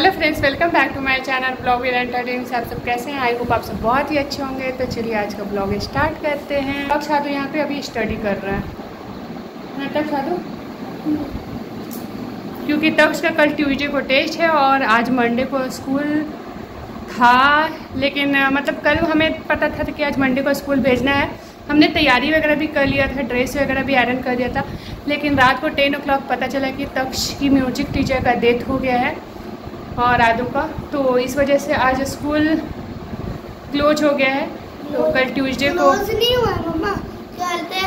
Hello friends, welcome back to my channel blog with entertainment. आप सब कैसे हैं? आई होप आप सब बहुत ही अच्छे होंगे। तो चलिए आज का ब्लॉग स्टार्ट करते हैं। तक साधु यहाँ पे अभी स्टडी कर रहा है। तक साधु, क्योंकि तक्ष का कल ट्यूजडे को टेस्ट है और आज मंडे को स्कूल था, लेकिन मतलब कल हमें पता था कि आज मंडे को स्कूल भेजना है। हमने तैयारी वगैरह भी कर लिया था, ड्रेस वगैरह भी आयरन कर दिया था, लेकिन रात को 10 o'clock पता चला कि तक्ष की म्यूजिक टीचर का डेथ हो गया है और आदू का, तो इस वजह से आज स्कूल क्लोज हो गया है। तो कल ट्यूजडे को नहीं हुआ मम्मा,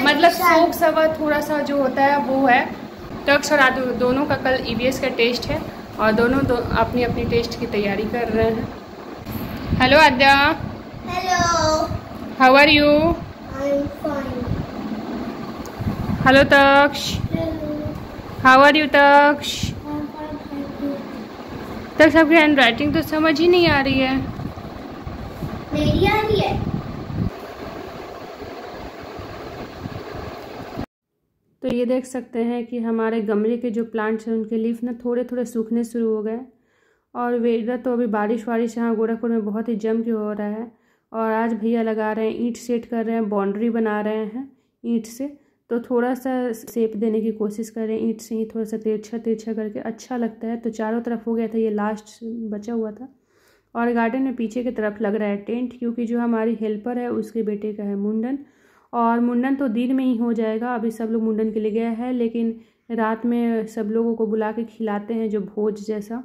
मतलब शोक सवा थोड़ा सा जो होता है वो है। तक्ष और आदू दोनों का कल IBBS का टेस्ट है और दोनों अपनी अपनी टेस्ट की तैयारी कर रहे हैं। Hello Aadya, hello, how are you? Hello Taksh, how are you? Taksh, Taksh आपकी हैंड राइटिंग तो समझ ही नहीं आ रही है। मेरी आ रही है। तो ये देख सकते हैं कि हमारे गमले के जो प्लांट्स हैं उनके लीफ ना थोड़े थोड़े सूखने शुरू हो गए। और वेदर तो अभी बारिश यहाँ गोरखपुर में बहुत ही जम के हो रहा है। और आज भैया लगा रहे हैं, ईंट सेट कर रहे हैं, बाउंड्री बना रहे हैं ईंट से। तो थोड़ा सा शेप देने की कोशिश कर रहे हैं ईंट से ही, थोड़ा सा तिरछा तिरछा करके अच्छा लगता है। तो चारों तरफ हो गया था, ये लास्ट बचा हुआ था। और गार्डन में पीछे की तरफ लग रहा है टेंट, क्योंकि जो हमारी हेल्पर है उसके बेटे का है मुंडन। और मुंडन तो दिन में ही हो जाएगा, अभी सब लोग मुंडन के लिए गया है, लेकिन रात में सब लोगों को बुला के खिलाते हैं जो भोज जैसा।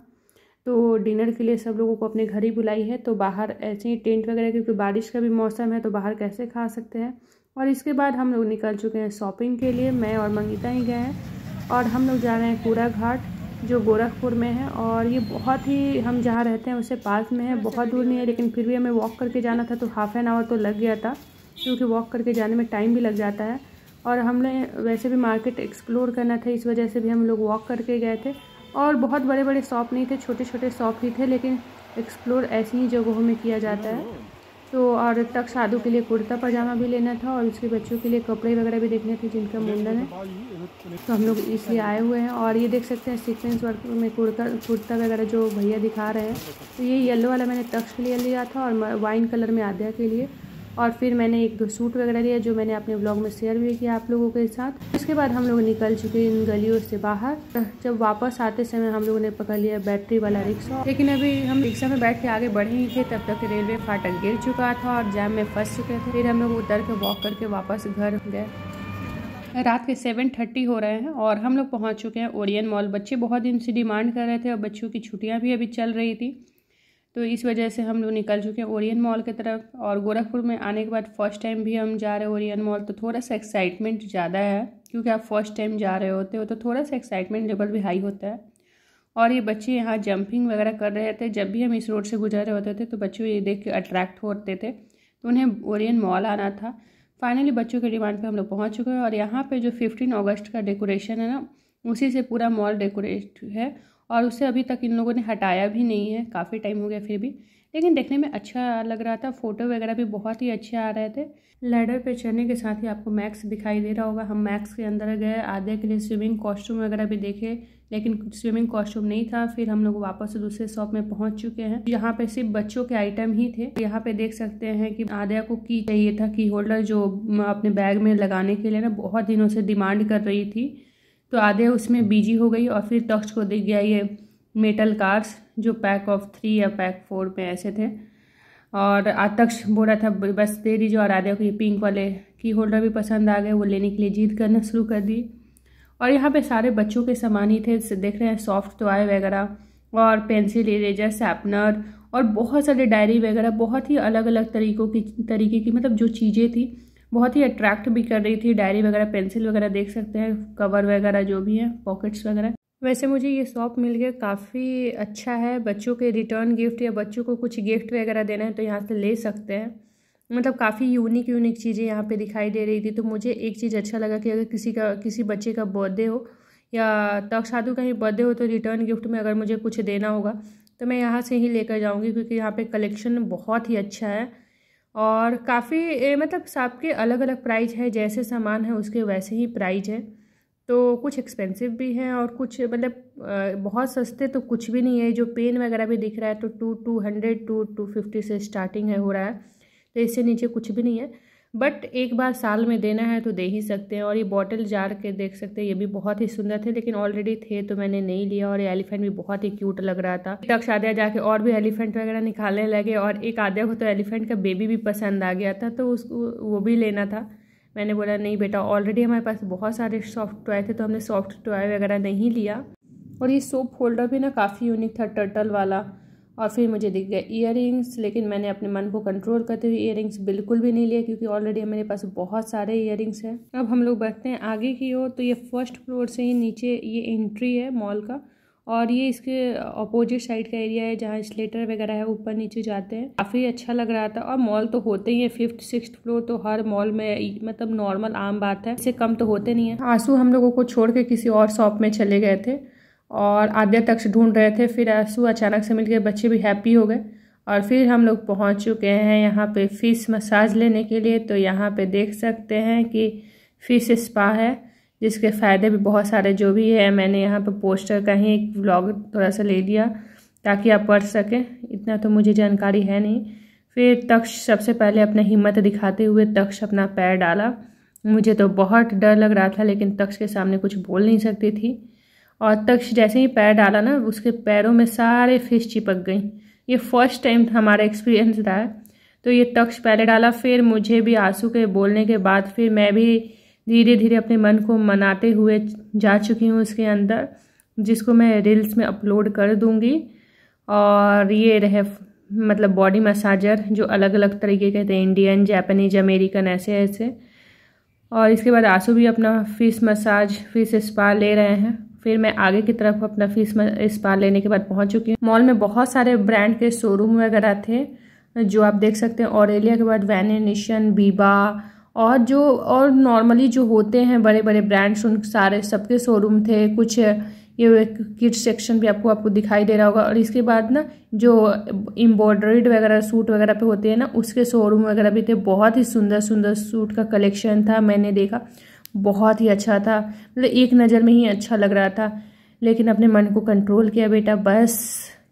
तो डिनर के लिए सब लोगों को अपने घर ही बुलाई है। तो बाहर ऐसे ही टेंट वगैरह, क्योंकि बारिश का भी मौसम है तो बाहर कैसे खा सकते हैं। और इसके बाद हम लोग निकल चुके हैं शॉपिंग के लिए। मैं और मंगीता ही गए हैं और हम लोग जा रहे हैं कूड़ाघाट, जो गोरखपुर में है। और ये बहुत ही, हम जहाँ रहते हैं उससे पास में है, बहुत दूर नहीं है, लेकिन फिर भी हमें वॉक करके जाना था तो ½ an hour तो लग गया था, क्योंकि वॉक करके जाने में टाइम भी लग जाता है। और हमने वैसे भी मार्केट एक्सप्लोर करना था, इस वजह से भी हम लोग वॉक करके गए थे। और बहुत बड़े बड़े शॉप नहीं थे, छोटे छोटे शॉप ही थे, लेकिन एक्सप्लोर ऐसी ही जगहों में किया जाता है। तो और तक साधु के लिए कुर्ता पजामा भी लेना था और उसके बच्चों के लिए कपड़े वगैरह भी देखने थे जिनका मुंडन है, तो हम लोग इसलिए आए हुए हैं। और ये देख सकते हैं सीक्वेंस वर्क में कुर्ता वगैरह जो भैया दिखा रहे हैं, तो ये येलो वाला मैंने तक्ष के लिए लिया था और वाइन कलर में आद्या के लिए। और फिर मैंने 1-2 सूट वगैरह लिया, जो मैंने अपने ब्लॉग में शेयर भी किया आप लोगों के साथ। उसके बाद हम लोग निकल चुके इन गलियों से बाहर। जब वापस आते समय हम लोगों ने पकड़ लिया बैटरी वाला रिक्शा, लेकिन अभी हम रिक्शा में बैठ के आगे बढ़े ही थे तब तक रेलवे फाटक गिर चुका था और जाम में फंस चुके थे। फिर हम लोग उतर के वॉक करके वापस घर गए। रात के 7:30 हो रहे हैं और हम लोग पहुँच चुके हैं ओरियन मॉल। बच्चे बहुत दिन से डिमांड कर रहे थे और बच्चों की छुट्टियाँ भी अभी चल रही थी, तो इस वजह से हम लोग निकल चुके हैं ओरियन मॉल की तरफ। और गोरखपुर में आने के बाद फर्स्ट टाइम भी हम जा रहे हैं ओरियन मॉल, तो थोड़ा सा एक्साइटमेंट ज़्यादा है, क्योंकि आप फर्स्ट टाइम जा रहे होते हो तो थोड़ा सा एक्साइटमेंट लेवल भी हाई होता है। और ये बच्चे यहाँ जंपिंग वगैरह कर रहे थे, जब भी हम इस रोड से गुजर रहे होते थे तो बच्चों ये देख के अट्रैक्ट होते थे, तो उन्हें ओरियन मॉल आना था। फाइनली बच्चों के डिमांड पर हम लोग पहुँच चुके हैं। और यहाँ पर जो 15 अगस्त का डेकोरेशन है ना, उसी से पूरा मॉल डेकोरेट है और उसे अभी तक इन लोगों ने हटाया भी नहीं है, काफ़ी टाइम हो गया फिर भी, लेकिन देखने में अच्छा लग रहा था। फ़ोटो वगैरह भी बहुत ही अच्छे आ रहे थे। लैडर पे चढ़ने के साथ ही आपको मैक्स दिखाई दे रहा होगा। हम मैक्स के अंदर गए, आधे के लिए स्विमिंग कॉस्ट्यूम वगैरह भी देखे, लेकिन स्विमिंग कॉस्ट्यूम नहीं था। फिर हम लोग वापस दूसरे शॉप में पहुँच चुके हैं। यहाँ पर सिर्फ बच्चों के आइटम ही थे। यहाँ पर देख सकते हैं कि आद्या को की चाहिए था, की होल्डर, जो अपने बैग में लगाने के लिए ना बहुत दिनों से डिमांड कर रही थी, तो आद्या उसमें बिजी हो गई। और फिर तक्ष को दिख गया ये मेटल कार्ड्स, जो पैक 3 या पैक 4 में ऐसे थे। और तक्ष बोल रहा था बस दे दीजिए, और आद्या को ये पिंक वाले की होल्डर भी पसंद आ गए, वो लेने के लिए जिद करना शुरू कर दी। और यहाँ पे सारे बच्चों के सामान ही थे, देख रहे हैं सॉफ्ट टॉय वगैरह और पेंसिल, इरेजर, शार्पनर और बहुत सारे डायरी वगैरह, बहुत ही अलग अलग तरीके की मतलब जो चीज़ें थी बहुत ही अट्रैक्ट भी कर रही थी। डायरी वगैरह, पेंसिल वगैरह देख सकते हैं, कवर वगैरह जो भी है, पॉकेट्स वगैरह। वैसे मुझे ये शॉप मिल गया, काफ़ी अच्छा है। बच्चों के रिटर्न गिफ्ट या बच्चों को कुछ गिफ्ट वगैरह देना है तो यहाँ से ले सकते हैं। मतलब काफ़ी यूनिक चीज़ें यहाँ पे दिखाई दे रही थी। तो मुझे एक चीज़ अच्छा लगा कि अगर किसी बच्चे का बर्थडे हो या तक्ष साधु का ही बर्थडे हो तो रिटर्न गिफ्ट में अगर मुझे कुछ देना होगा तो मैं यहाँ से ही लेकर जाऊँगी, क्योंकि यहाँ पर कलेक्शन बहुत ही अच्छा है। और काफ़ी मतलब सबके अलग अलग प्राइस है, जैसे सामान है उसके वैसे ही प्राइस है। तो कुछ एक्सपेंसिव भी हैं और कुछ मतलब बहुत सस्ते तो कुछ भी नहीं है। जो पेन वगैरह भी दिख रहा है तो 200 से 250 से स्टार्टिंग है हो रहा है, तो इससे नीचे कुछ भी नहीं है। बट एक बार साल में देना है तो दे ही सकते हैं। और ये बॉटल जार के देख सकते हैं, ये भी बहुत ही सुंदर थे लेकिन ऑलरेडी थे तो मैंने नहीं लिया। और ये एलिफेंट भी बहुत ही क्यूट लग रहा था। तक्ष आद्या जाके और भी एलिफेंट वगैरह निकालने लगे और एक आद्या को तो एलिफेंट का बेबी भी पसंद आ गया था तो उसको वो भी लेना था। मैंने बोला नहीं बेटा, ऑलरेडी हमारे पास बहुत सारे सॉफ्ट टॉय थे तो हमने सॉफ्ट टॉय वगैरह नहीं लिया। और ये सोप होल्डर भी ना काफ़ी यूनिक था, टर्टल वाला। और फिर मुझे दिख गया ईयररिंग्स, लेकिन मैंने अपने मन को कंट्रोल करते हुए ईयररिंग्स बिल्कुल भी नहीं लिए क्योंकि ऑलरेडी हमारे पास बहुत सारे ईयररिंग्स हैं। अब हम लोग बढ़ते हैं आगे की ओर। तो ये फर्स्ट फ्लोर से ही नीचे ये एंट्री है मॉल का और ये इसके अपोजिट साइड का एरिया है जहाँ स्लेटर वगैरह है, ऊपर नीचे जाते हैं। काफ़ी अच्छा लग रहा था। और मॉल तो होते ही है 5th-6th फ्लोर तो हर मॉल में मतलब नॉर्मल आम बात है, इससे कम तो होते नहीं है। आंसू हम लोगों को छोड़ के किसी और शॉप में चले गए थे और आद्या तक ढूंढ रहे थे, फिर आंसू अचानक से मिल गए, बच्चे भी हैप्पी हो गए। और फिर हम लोग पहुँच चुके हैं यहाँ पे फ़िश मसाज लेने के लिए। तो यहाँ पे देख सकते हैं कि फ़िश स्पा है जिसके फ़ायदे भी बहुत सारे जो भी है। मैंने यहाँ पे पोस्टर का ही एक व्लॉग थोड़ा सा ले लिया ताकि आप पढ़ सकें, इतना तो मुझे जानकारी है नहीं। फिर तक्ष सबसे पहले अपना हिम्मत दिखाते हुए तक्ष अपना पैर डाला। मुझे तो बहुत डर लग रहा था लेकिन तक्ष के सामने कुछ बोल नहीं सकती थी। और तक्ष जैसे ही पैर डाला ना, उसके पैरों में सारे फिश चिपक गई। ये फर्स्ट टाइम हमारा एक्सपीरियंस रहा है। तो ये तक्ष पहले डाला, फिर मुझे भी आंसू के बोलने के बाद फिर मैं भी धीरे धीरे अपने मन को मनाते हुए जा चुकी हूँ उसके अंदर, जिसको मैं रील्स में अपलोड कर दूँगी। और ये रहे मतलब बॉडी मसाजर जो अलग अलग तरीके के थे, इंडियन, जापानीज, अमेरिकन, ऐसे ऐसे। और इसके बाद आंसू भी अपना फिश मसाज, फिश स्पा ले रहे हैं। फिर मैं आगे की तरफ अपना फिश स्पा लेने के बाद पहुंच चुकी हूँ। मॉल में बहुत सारे ब्रांड के शोरूम वगैरह थे जो आप देख सकते हैं। ऑरेलिया के बाद वैनिशन, बीबा और जो और नॉर्मली जो होते हैं बड़े बड़े ब्रांड्स, उन सारे सबके शोरूम थे। कुछ ये किड्स सेक्शन भी आपको दिखाई दे रहा होगा। और इसके बाद ना जो एम्ब्रॉयड्रीड वगैरह सूट वगैरह पे होते हैं ना, उसके शोरूम वगैरह भी थे। बहुत ही सुंदर सुंदर सूट का कलेक्शन था, मैंने देखा, बहुत ही अच्छा था। मतलब एक नज़र में ही अच्छा लग रहा था। लेकिन अपने मन को कंट्रोल किया बेटा बस,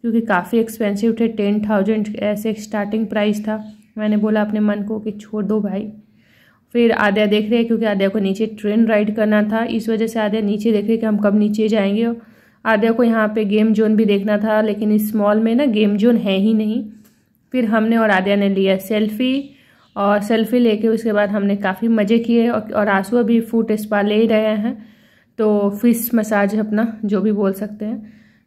क्योंकि काफ़ी एक्सपेंसिव थे, 10,000 ऐसे स्टार्टिंग प्राइस था। मैंने बोला अपने मन को कि छोड़ दो भाई। फिर आद्या देख रहे हैं क्योंकि आद्या को नीचे ट्रेन राइड करना था, इस वजह से आद्या नीचे देख रही है कि हम कब नीचे जाएंगे। आद्या को यहाँ पे गेम जोन भी देखना था लेकिन इस मॉल में ना गेम जोन है ही नहीं। फिर हमने और आद्या ने लिया सेल्फ़ी और सेल्फ़ी लेके उसके बाद हमने काफ़ी मज़े किए। और आंसू अभी फुट स्पा ले रहे हैं, तो फिश मसाज अपना जो भी बोल सकते हैं,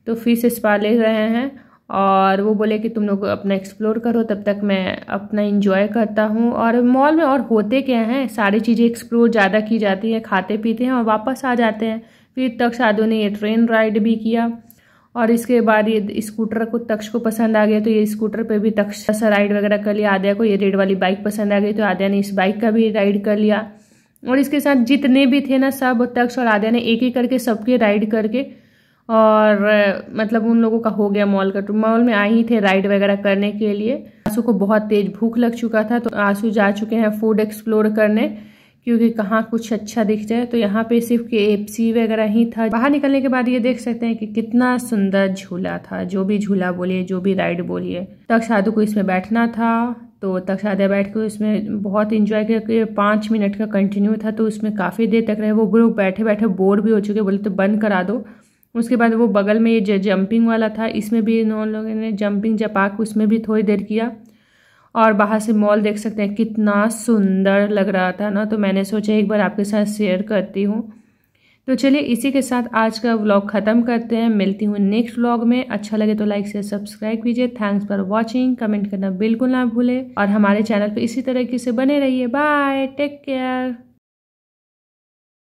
तो फिश स्पा ले रहे हैं। और वो बोले कि तुम लोग अपना एक्सप्लोर करो, तब तक मैं अपना एंजॉय करता हूँ। और मॉल में और होते क्या हैं, सारी चीज़ें एक्सप्लोर ज़्यादा की जाती हैं, खाते पीते हैं और वापस आ जाते हैं। फिर तक्ष आदो ने ये ट्रेन राइड भी किया और इसके बाद ये स्कूटर को तक्ष को पसंद आ गया तो ये स्कूटर पे भी तक्ष सा राइड वगैरह कर लिया। आद्या को ये रेड वाली बाइक पसंद आ गई तो आद्या ने इस बाइक का भी राइड कर लिया। और इसके साथ जितने भी थे ना सब, तक्ष और आद्या ने एक ही करके सबके राइड करके और मतलब उन लोगों का हो गया मॉल का टूर। मॉल में आए ही थे राइड वगैरह करने के लिए। आंसू को बहुत तेज़ भूख लग चुका था तो आंसू जा चुके हैं फूड एक्सप्लोर करने, क्योंकि कहाँ कुछ अच्छा दिख जाए। तो यहाँ पे सिर्फ KFC वगैरह ही था। बाहर निकलने के बाद ये देख सकते हैं कि कितना सुंदर झूला था, जो भी झूला बोलिए, जो भी राइड बोलिए। तक्ष आद्या को इसमें बैठना था तो तक्ष आद्या बैठ के इसमें बहुत इंजॉय किया। 5 मिनट का कंटिन्यू था तो उसमें काफ़ी देर तक रहे। वो लोग बैठे बैठे बोर भी हो चुके, बोले तो बंद करा दो। उसके बाद वो बगल में ये जंपिंग वाला था, इसमें भी इन लोगों ने जंपिंग जपाक उसमें भी थोड़ी देर किया। और बाहर से मॉल देख सकते हैं कितना सुंदर लग रहा था ना, तो मैंने सोचा एक बार आपके साथ शेयर करती हूँ। तो चलिए इसी के साथ आज का व्लॉग ख़त्म करते हैं, मिलती हूँ नेक्स्ट व्लॉग में। अच्छा लगे तो लाइक शेयर सब्सक्राइब कीजिए। थैंक्स फॉर वॉचिंग, कमेंट करना बिल्कुल ना भूलें और हमारे चैनल पर इसी तरह की से बने रहिए। Bye, take care.